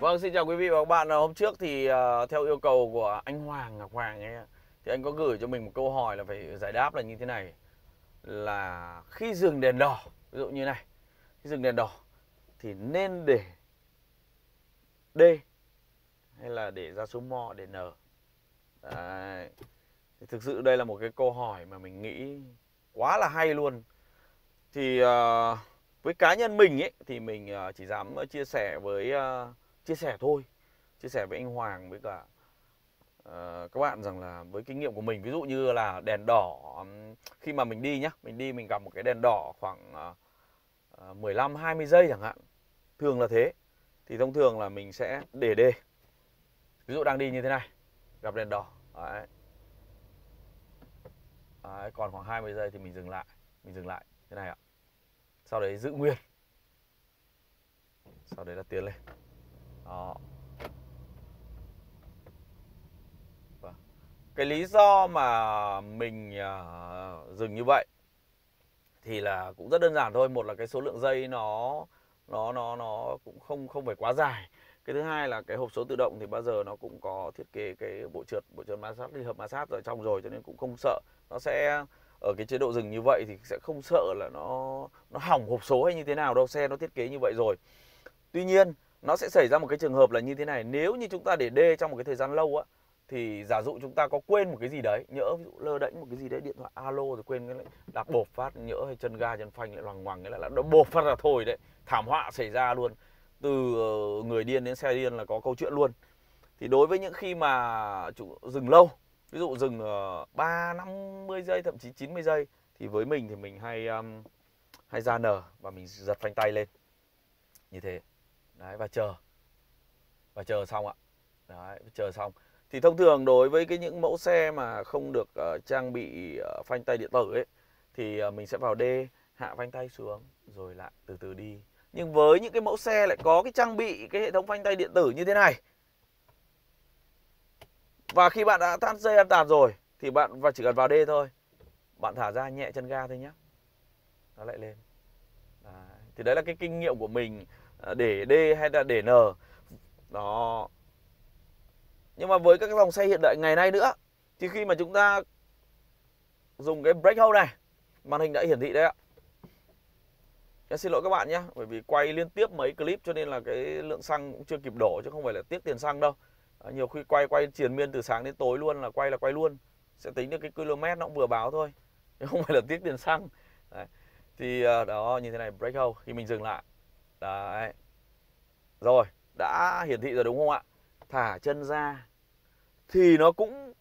Vâng, xin chào quý vị và các bạn. Hôm trước thì theo yêu cầu của anh Hoàng, Ngọc Hoàng nhé, thì anh có gửi cho mình một câu hỏi là phải giải đáp là như thế này. Là khi dừng đèn đỏ, ví dụ như này, khi dừng đèn đỏ thì nên để D hay là để ra số mo, để N. Đấy. Thì thực sự đây là một cái câu hỏi mà mình nghĩ quá là hay luôn. Thì với cá nhân mình ấy, thì mình chỉ dám chia sẻ thôi, chia sẻ với anh Hoàng với cả các bạn rằng là với kinh nghiệm của mình, ví dụ như là đèn đỏ, khi mà mình đi nhá, mình gặp một cái đèn đỏ khoảng 15-20 giây chẳng hạn, thường là thế, thì thông thường là mình sẽ để D. Ví dụ đang đi như thế này, gặp đèn đỏ. Đấy. Đấy, còn khoảng 20 giây thì mình dừng lại thế này ạ. Sau đấy giữ nguyên, sau đấy là tiến lên. Đó. Cái lý do mà mình dừng như vậy thì là cũng rất đơn giản thôi. Một là cái số lượng giây nó cũng không phải quá dài. Cái thứ hai là cái hộp số tự động thì bao giờ nó cũng có thiết kế cái bộ trượt ma sát, ly hợp ma sát ở trong rồi, cho nên cũng không sợ. Nó sẽ ở cái chế độ dừng như vậy thì sẽ không sợ là nó hỏng hộp số hay như thế nào đâu, xe nó thiết kế như vậy rồi. Tuy nhiên nó sẽ xảy ra một cái trường hợp là như thế này, nếu như chúng ta để D trong một cái thời gian lâu á, thì giả dụ chúng ta có quên một cái gì đấy, nhỡ ví dụ lơ đễnh một cái gì đấy, điện thoại alo rồi quên cái lại đạp bột phát, nhỡ hay chân ga chân phanh lại loằng ngoằng, cái lại nó bột phát là thôi đấy, thảm họa xảy ra luôn. Từ người điên đến xe điên là có câu chuyện luôn. Thì đối với những khi mà dừng lâu, ví dụ dừng 50 giây thậm chí 90 giây, thì với mình thì mình hay ra N và mình giật phanh tay lên như thế. Đấy, và chờ xong ạ. Đấy, chờ xong. Thì thông thường đối với cái những mẫu xe mà không được trang bị phanh tay điện tử ấy, thì mình sẽ vào D, hạ phanh tay xuống rồi lại từ từ đi. Nhưng với những cái mẫu xe lại có cái trang bị cái hệ thống phanh tay điện tử như thế này, và khi bạn đã thắt dây an toàn rồi thì bạn chỉ cần vào D thôi, bạn thả ra nhẹ chân ga thôi nhé, nó lại lên. Đấy. Thì đấy là cái kinh nghiệm của mình để D hay là để N đó. Nhưng mà với các dòng xe hiện đại ngày nay nữa, thì khi mà chúng ta dùng cái brake hold này, màn hình đã hiển thị đấy ạ. Em xin lỗi các bạn nhé, bởi vì quay liên tiếp mấy clip cho nên là cái lượng xăng cũng chưa kịp đổ, chứ không phải là tiếc tiền xăng đâu. Nhiều khi quay triền miên từ sáng đến tối luôn, là quay luôn, sẽ tính được cái km nó cũng vừa báo thôi, chứ không phải là tiếc tiền xăng. Đấy. Thì đó, như thế này, brake hold khi mình dừng lại. Đấy. Rồi, đã hiển thị rồi đúng không ạ? Thả chân ra thì nó cũng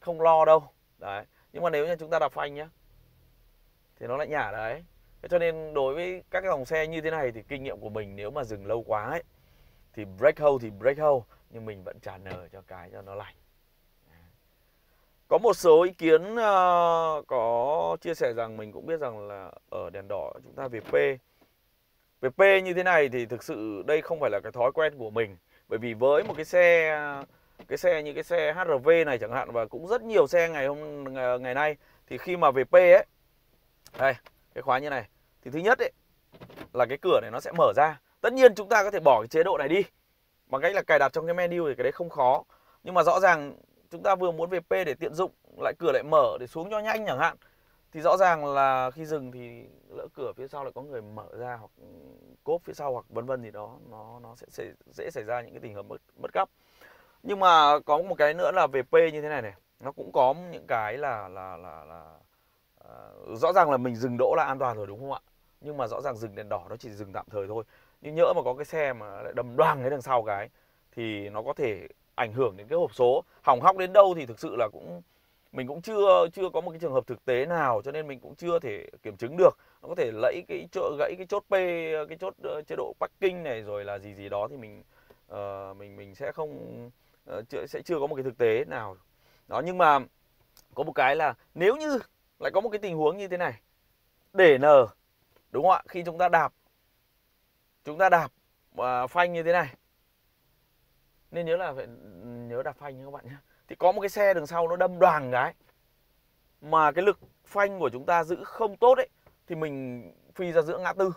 không lo đâu. Đấy. Nhưng mà nếu như chúng ta đạp phanh nhá, thì nó lại nhả đấy. Thế cho nên đối với các cái dòng xe như thế này thì kinh nghiệm của mình, nếu mà dừng lâu quá ấy, thì brake hold, nhưng mình vẫn trả nở cho nó lành. Có một số ý kiến có chia sẻ rằng, mình cũng biết rằng là ở đèn đỏ chúng ta về P như thế này thì thực sự đây không phải là cái thói quen của mình. Bởi vì với một cái xe như cái xe HRV này chẳng hạn, và cũng rất nhiều xe ngày nay, thì khi mà về P ấy, đây, cái khóa như này, thì thứ nhất ấy là cái cửa này nó sẽ mở ra. Tất nhiên chúng ta có thể bỏ cái chế độ này đi bằng cách là cài đặt trong cái menu, thì cái đấy không khó. Nhưng mà rõ ràng chúng ta vừa muốn về P để tiện dụng, lại cửa lại mở để xuống cho nhanh chẳng hạn, thì rõ ràng là khi dừng thì lỡ cửa phía sau lại có người mở ra, hoặc cốp phía sau, hoặc vân vân gì đó, nó sẽ dễ xảy ra những cái tình huống mất cắp. Nhưng mà có một cái nữa là về P như thế này này, nó cũng có những cái là rõ ràng là mình dừng đỗ là an toàn rồi đúng không ạ? Nhưng mà rõ ràng dừng đèn đỏ nó chỉ dừng tạm thời thôi. Nhưng nhỡ mà có cái xe mà lại đâm đoàng cái đằng sau cái, thì nó có thể ảnh hưởng đến cái hộp số, hỏng hóc đến đâu thì thực sự là cũng mình cũng chưa có một cái trường hợp thực tế nào, cho nên mình cũng chưa thể kiểm chứng được. Nó có thể gãy cái chốt P, cái chốt chế độ parking này, rồi là gì đó, thì mình sẽ chưa có một cái thực tế nào đó. Nhưng mà có một cái là nếu như lại có một cái tình huống như thế này, để N đúng không ạ? Khi chúng ta đạp phanh như thế này, nên phải nhớ đạp phanh nha các bạn nhé. Thì có một cái xe đằng sau nó đâm đoàn cái, mà cái lực phanh của chúng ta giữ không tốt ấy, thì mình phi ra giữa ngã tư,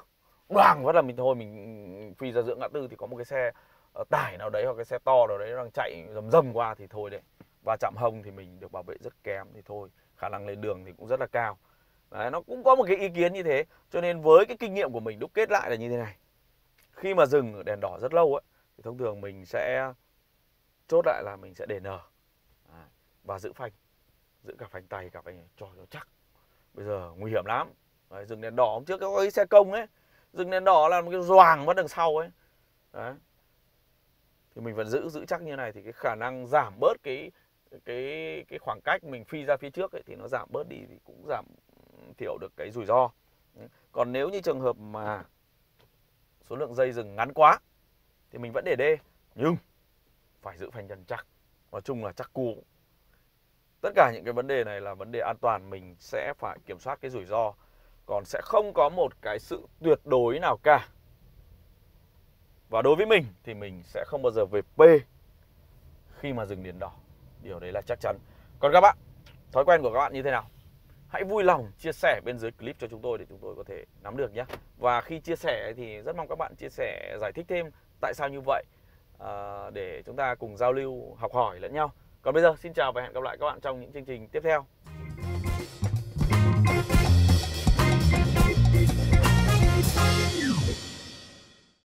đoàng phát là mình thôi, mình phi ra giữa ngã tư thì có một cái xe tải nào đấy hoặc cái xe to nào đấy đang chạy rầm rầm qua thì thôi đấy, và chạm hông thì mình được bảo vệ rất kém thì thôi, khả năng lên đường thì cũng rất là cao. Đấy, nó cũng có một cái ý kiến như thế. Cho nên với cái kinh nghiệm của mình đúc kết lại là như thế này: khi mà dừng ở đèn đỏ rất lâu ấy, thì thông thường mình sẽ chốt lại là mình sẽ để nở và giữ phanh, giữ cả phanh tay cả phanh cho nó chắc. Bây giờ nguy hiểm lắm. Đấy, dừng đèn đỏ hôm trước có cái xe công ấy, dừng đèn đỏ là một cái doàng mất đằng sau ấy. Đấy, thì mình vẫn giữ chắc như này thì cái khả năng giảm bớt cái khoảng cách mình phi ra phía trước ấy, thì nó giảm bớt đi thì cũng giảm thiểu được cái rủi ro. Còn nếu như trường hợp mà số lượng dây dừng ngắn quá thì mình vẫn để D, nhưng phải giữ phanh chân chắc. Nói chung là chắc cú. Tất cả những cái vấn đề này là vấn đề an toàn, mình sẽ phải kiểm soát cái rủi ro. Còn sẽ không có một cái sự tuyệt đối nào cả. Và đối với mình thì mình sẽ không bao giờ về P khi mà dừng đèn đỏ. Điều đấy là chắc chắn. Còn các bạn, thói quen của các bạn như thế nào? Hãy vui lòng chia sẻ bên dưới clip cho chúng tôi để chúng tôi có thể nắm được nhé. Và khi chia sẻ thì rất mong các bạn chia sẻ giải thích thêm tại sao như vậy, để chúng ta cùng giao lưu, học hỏi lẫn nhau. Còn bây giờ xin chào và hẹn gặp lại các bạn trong những chương trình tiếp theo.